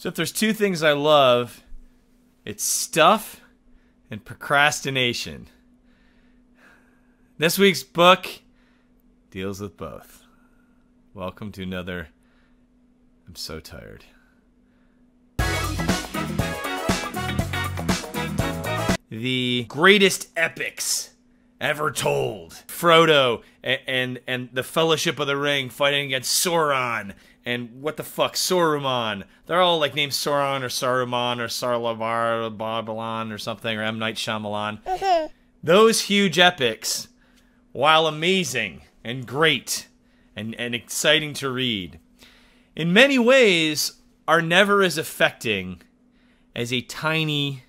So if there's two things I love, it's stuff and procrastination. This week's book deals with both. Welcome to another I'm So Tired. The greatest epics ever told. Frodo and the Fellowship of the Ring fighting against Sauron and what the fuck, Saruman. They're all like named Sauron or Saruman or Sarlavar or Babylon or something, or M. Night Shyamalan. Those huge epics, while amazing and great and exciting to read, in many ways are never as affecting as a tiny,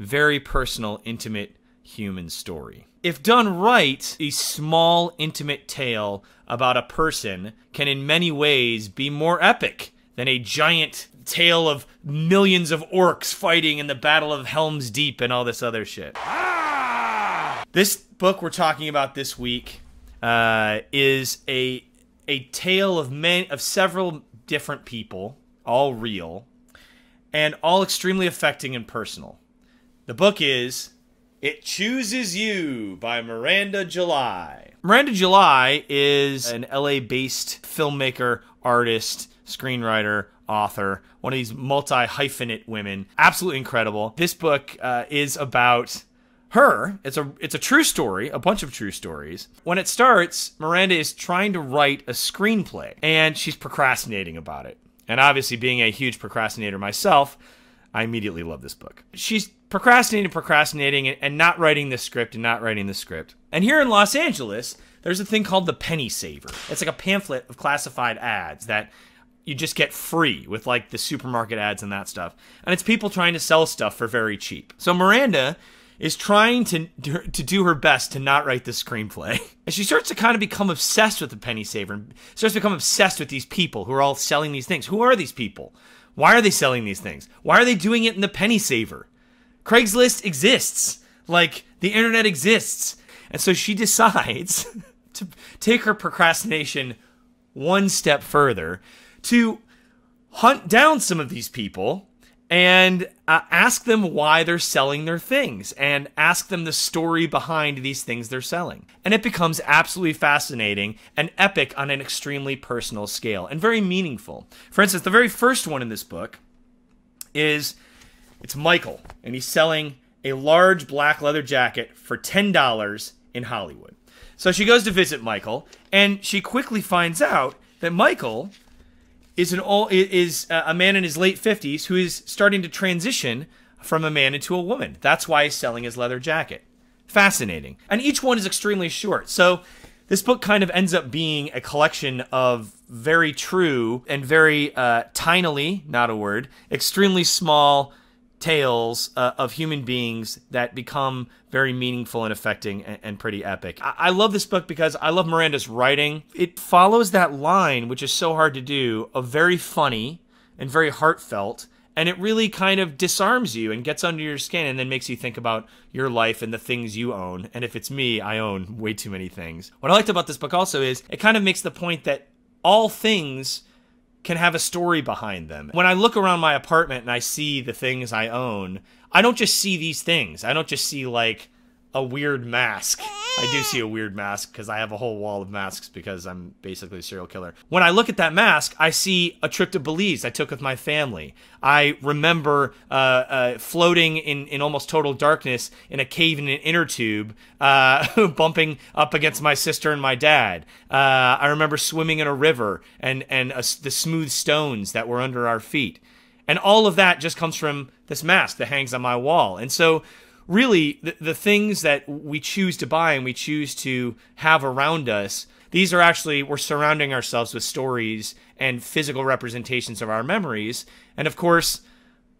very personal, intimate human story. If done right, a small, intimate tale about a person can in many ways be more epic than a giant tale of millions of orcs fighting in the Battle of Helm's Deep and all this other shit. Ah! This book we're talking about this week is a tale of several different people, all real, and all extremely affecting and personal. The book is It Chooses You by Miranda July. Miranda July is an LA-based filmmaker, artist, screenwriter, author, one of these multi-hyphenate women. Absolutely incredible. This book is about her. It's a true story, a bunch of true stories. When it starts, Miranda is trying to write a screenplay, and she's procrastinating about it. And obviously, being a huge procrastinator myself, I immediately love this book. She's procrastinating and not writing the script and not writing the script. And here in Los Angeles, there's a thing called the Penny Saver. It's like a pamphlet of classified ads that you just get free with, like, the supermarket ads and that stuff. And it's people trying to sell stuff for very cheap. So Miranda is trying to do her best to not write this screenplay. And she starts to kind of become obsessed with the Penny Saver and starts to become obsessed with these people who are all selling these things. Who are these people? Why are they selling these things? Why are they doing it in the Penny Saver? Craigslist exists. Like, the internet exists. And so she decides to take her procrastination one step further to hunt down some of these people and ask them why they're selling their things and ask them the story behind these things they're selling. And it becomes absolutely fascinating and epic on an extremely personal scale and very meaningful. For instance, the very first one in this book is, it's Michael, and he's selling a large black leather jacket for $10 in Hollywood. So she goes to visit Michael, and she quickly finds out that Michael is a man in his late 50s who is starting to transition from a man into a woman. That's why he's selling his leather jacket. Fascinating. And each one is extremely short. So this book kind of ends up being a collection of very true and very tinily, not a word, extremely small tales of human beings that become very meaningful and affecting and pretty epic. I love this book because I love Miranda's writing. It follows that line, which is so hard to do, of very funny and very heartfelt, and it really kind of disarms you and gets under your skin and then makes you think about your life and the things you own. And if it's me, I own way too many things. What I liked about this book also is it kind of makes the point that all things can have a story behind them. When I look around my apartment and I see the things I own, I don't just see these things. I don't just see, like, a weird mask. I do see a weird mask because I have a whole wall of masks because I'm basically a serial killer. When I look at that mask, I see a trip to Belize I took with my family. I remember floating in almost total darkness in a cave in an inner tube, bumping up against my sister and my dad. I remember swimming in a river and the smooth stones that were under our feet. And all of that just comes from this mask that hangs on my wall. And so really, the things that we choose to buy and we choose to have around us, these are actually, we're surrounding ourselves with stories and physical representations of our memories. And of course,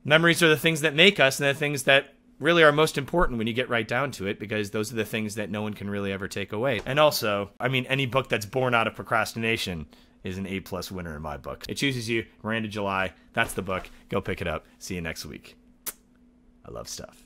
memories are the things that make us and the things that really are most important when you get right down to it, because those are the things that no one can really ever take away. And also, I mean, any book that's born out of procrastination is an A+ winner in my book. It Chooses You, Miranda July. That's the book. Go pick it up. See you next week. I love stuff.